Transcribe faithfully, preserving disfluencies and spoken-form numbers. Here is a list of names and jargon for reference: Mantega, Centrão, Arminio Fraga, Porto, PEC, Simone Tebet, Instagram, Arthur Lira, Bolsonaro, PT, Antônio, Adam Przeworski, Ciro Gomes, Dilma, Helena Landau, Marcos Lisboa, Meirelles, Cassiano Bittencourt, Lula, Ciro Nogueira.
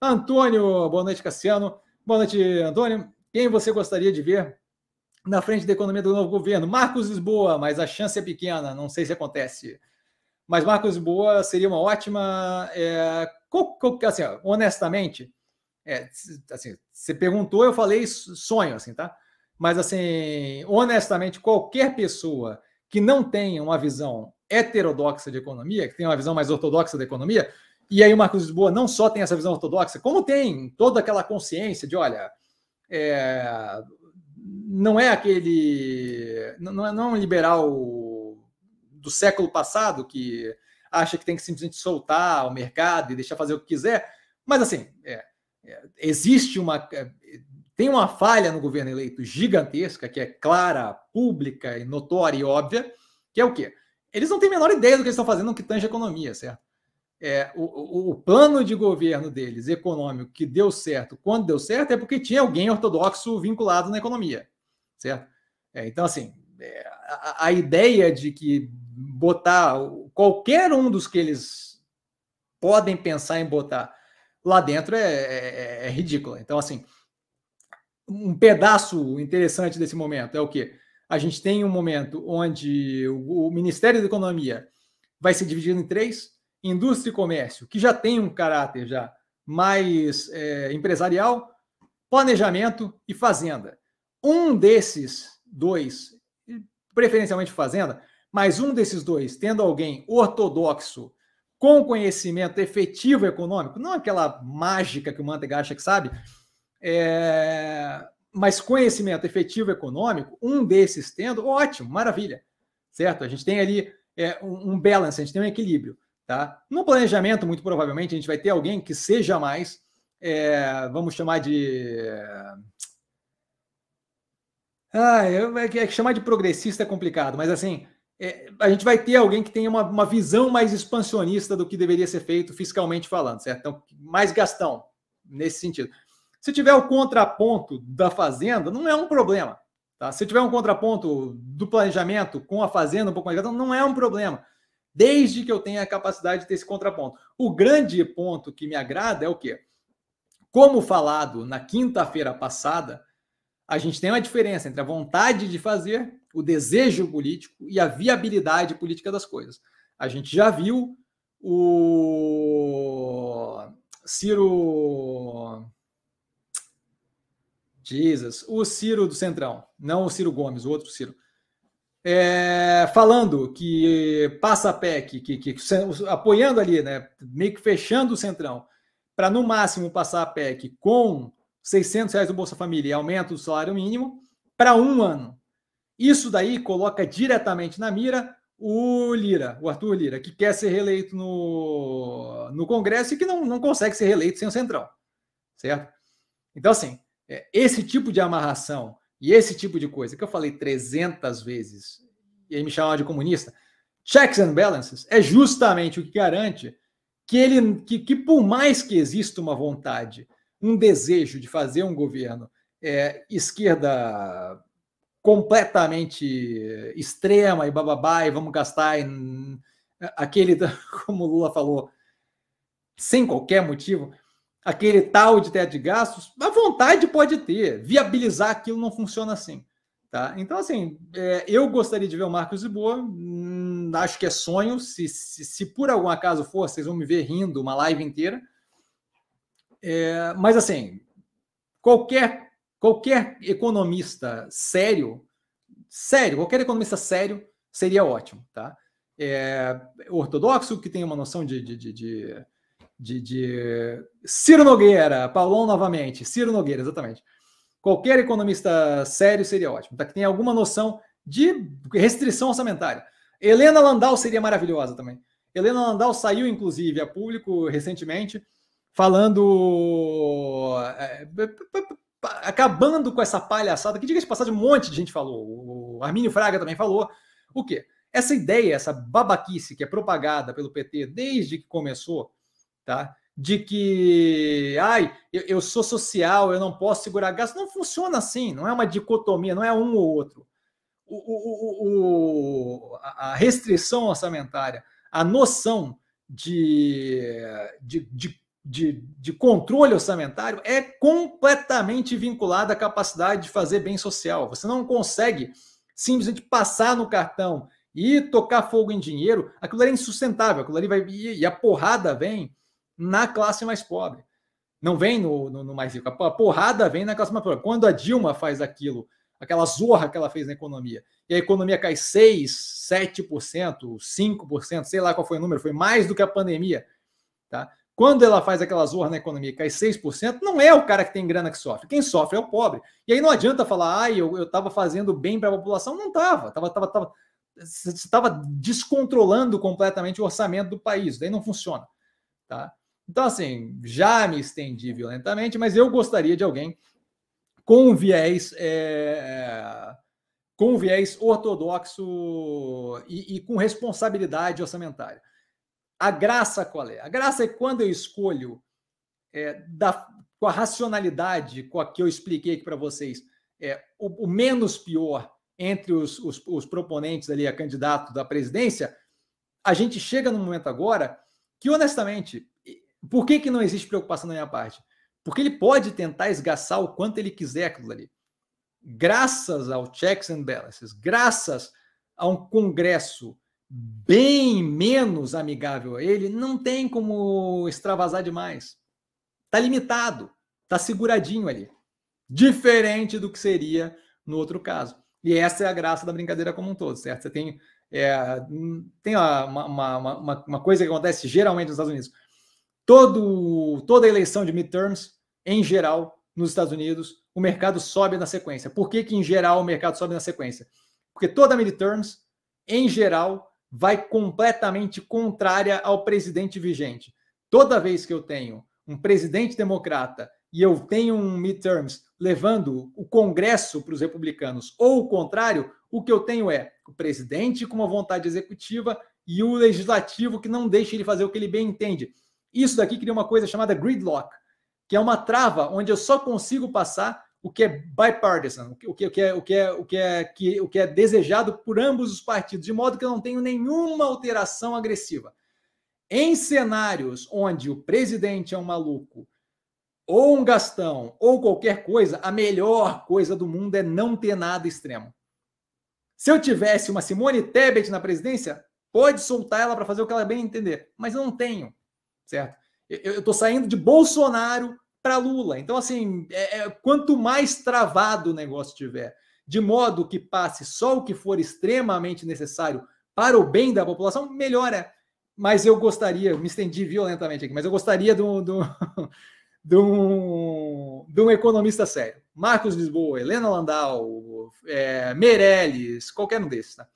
Antônio, boa noite, Cassiano. Boa noite, Antônio. Quem você gostaria de ver na frente da economia do novo governo? Marcos Lisboa, mas a chance é pequena, não sei se acontece. Mas Marcos Lisboa seria uma ótima... É, assim, honestamente, é, assim, você perguntou, eu falei sonho, assim, tá? Mas, assim, honestamente, qualquer pessoa que não tenha uma visão heterodoxa de economia, que tenha uma visão mais ortodoxa da economia, e aí o Marcos Lisboa não só tem essa visão ortodoxa, como tem toda aquela consciência de, olha... É, não é aquele... Não é, não é um liberal do século passado que acha que tem que simplesmente soltar o mercado e deixar fazer o que quiser, mas, assim, é, é, existe uma... É, tem uma falha no governo eleito gigantesca, que é clara, pública, e notória e óbvia, que é o quê? Eles não têm a menor ideia do que eles estão fazendo no que tange a economia, certo? É, o, o, o plano de governo deles, econômico, que deu certo quando deu certo, é porque tinha alguém ortodoxo vinculado na economia, certo? É, então, assim, é, a, a ideia de que botar qualquer um dos que eles podem pensar em botar lá dentro é, é, é ridícula. Então, assim, um pedaço interessante desse momento é o quê? A gente tem um momento onde o, o Ministério da Economia vai ser dividido em três: indústria e comércio, que já tem um caráter já mais é, empresarial, planejamento e fazenda. Um desses dois, preferencialmente fazenda, mas um desses dois, tendo alguém ortodoxo, com conhecimento efetivo econômico, não aquela mágica que o Mantega acha que sabe, é, mas conhecimento efetivo econômico, um desses tendo, ótimo, maravilha, certo? A gente tem ali é, um balance, a gente tem um equilíbrio. Tá? No planejamento, muito provavelmente, a gente vai ter alguém que seja mais, é, vamos chamar de... Ah, é, é, chamar de progressista é complicado, mas assim, é, a gente vai ter alguém que tenha uma, uma visão mais expansionista do que deveria ser feito fiscalmente falando, certo? Então, mais gastão, nesse sentido. Se tiver o contraponto da fazenda, não é um problema. Tá? Se tiver um contraponto do planejamento com a fazenda um pouco mais gastão, não é um problema, desde que eu tenha a capacidade de ter esse contraponto. O grande ponto que me agrada é o quê? Como falado na quinta-feira passada, a gente tem uma diferença entre a vontade de fazer, o desejo político e a viabilidade política das coisas. A gente já viu o Ciro... Jesus, o Ciro do Centrão, não o Ciro Gomes, o outro Ciro. É, falando que passa a P E C, que, que, apoiando ali, né, meio que fechando o Centrão, para no máximo passar a P E C com seiscentos reais do Bolsa Família e aumento do salário mínimo para um ano. Isso daí coloca diretamente na mira o Lira, o Arthur Lira, que quer ser reeleito no, no Congresso e que não, não consegue ser reeleito sem o Centrão, certo? Então, assim, é, esse tipo de amarração e esse tipo de coisa, que eu falei trezentas vezes, e aí me chamaram de comunista, checks and balances, é justamente o que garante que, ele, que, que por mais que exista uma vontade, um desejo de fazer um governo é, esquerda completamente extrema e bababá, e vamos gastar em, aquele, como o Lula falou, sem qualquer motivo... aquele tal de teto de gastos, a vontade pode ter, viabilizar aquilo não funciona assim. Tá? Então, assim, é, eu gostaria de ver o Marcos Lisboa, hum, acho que é sonho, se, se, se por algum acaso for, vocês vão me ver rindo uma live inteira. É, mas, assim, qualquer, qualquer economista sério, sério, qualquer economista sério seria ótimo. Tá? É, ortodoxo, que tem uma noção de... de, de, de De, de Ciro Nogueira, Paulão novamente, Ciro Nogueira, exatamente. Qualquer economista sério seria ótimo, tá? Que tenha alguma noção de restrição orçamentária. Helena Landau seria maravilhosa também. Helena Landau saiu, inclusive, a público recentemente, falando, é, acabando com essa palhaçada, que diga-se de passagem, um monte de gente falou, o Arminio Fraga também falou, o quê? Essa ideia, essa babaquice que é propagada pelo P T desde que começou, tá? De que, ai, eu, eu sou social, eu não posso segurar gasto. Não funciona assim, não é uma dicotomia, não é um ou outro. O, o, o, o, a restrição orçamentária, a noção de, de, de, de, de controle orçamentário é completamente vinculada à capacidade de fazer bem social. Você não consegue simplesmente passar no cartão e tocar fogo em dinheiro. Aquilo ali é insustentável, aquilo ali vai... E a porrada vem na classe mais pobre. Não vem no, no, no mais rico. A porrada vem na classe mais pobre. Quando a Dilma faz aquilo, aquela zorra que ela fez na economia, e a economia cai seis por cento, sete por cento, cinco por cento, sei lá qual foi o número, foi mais do que a pandemia. Tá? Quando ela faz aquela zorra na economia e cai seis por cento, não é o cara que tem grana que sofre. Quem sofre é o pobre. E aí não adianta falar, ah, eu estava fazendo bem para a população. Não estava. Tava, tava, tava, você estava descontrolando completamente o orçamento do país. Daí não funciona. Tá? Então, assim, já me estendi violentamente, mas eu gostaria de alguém com viés, é, com viés ortodoxo e, e com responsabilidade orçamentária. A graça qual é? A graça é quando eu escolho, é, da, com a racionalidade com a que eu expliquei aqui para vocês, é, o, o menos pior entre os, os, os proponentes ali, a candidato da presidência, a gente chega no momento agora que, honestamente... Por que que não existe preocupação da minha parte? Porque ele pode tentar esgaçar o quanto ele quiser aquilo ali. Graças ao checks and balances, graças a um Congresso bem menos amigável a ele, não tem como extravasar demais. Está limitado, está seguradinho ali. Diferente do que seria no outro caso. E essa é a graça da brincadeira como um todo, certo? Você tem, é, tem uma, uma, uma, uma coisa que acontece geralmente nos Estados Unidos. Todo, toda eleição de midterms, em geral, nos Estados Unidos, o mercado sobe na sequência. Por que que, em geral, o mercado sobe na sequência? Porque toda midterms, em geral, vai completamente contrária ao presidente vigente. Toda vez que eu tenho um presidente democrata e eu tenho um midterms levando o Congresso para os republicanos ou o contrário, o que eu tenho é o presidente com uma vontade executiva e o legislativo que não deixa ele fazer o que ele bem entende. Isso daqui cria uma coisa chamada gridlock, que é uma trava onde eu só consigo passar o que é bipartisan, o que, o que, é, o que, é, o que, é, que, o que é desejado por ambos os partidos, de modo que eu não tenho nenhuma alteração agressiva. Em cenários onde o presidente é um maluco, ou um gastão, ou qualquer coisa, a melhor coisa do mundo é não ter nada extremo. Se eu tivesse uma Simone Tebet na presidência, pode soltar ela para fazer o que ela bem entender, mas eu não tenho. Certo? Eu estou saindo de Bolsonaro para Lula. Então, assim, é, é, quanto mais travado o negócio tiver, de modo que passe só o que for extremamente necessário para o bem da população, melhor é. Mas eu gostaria, me estendi violentamente aqui, mas eu gostaria de um, de um, de um, de um economista sério. Marcos Lisboa, Helena Landau, é, Meirelles, qualquer um desses, tá?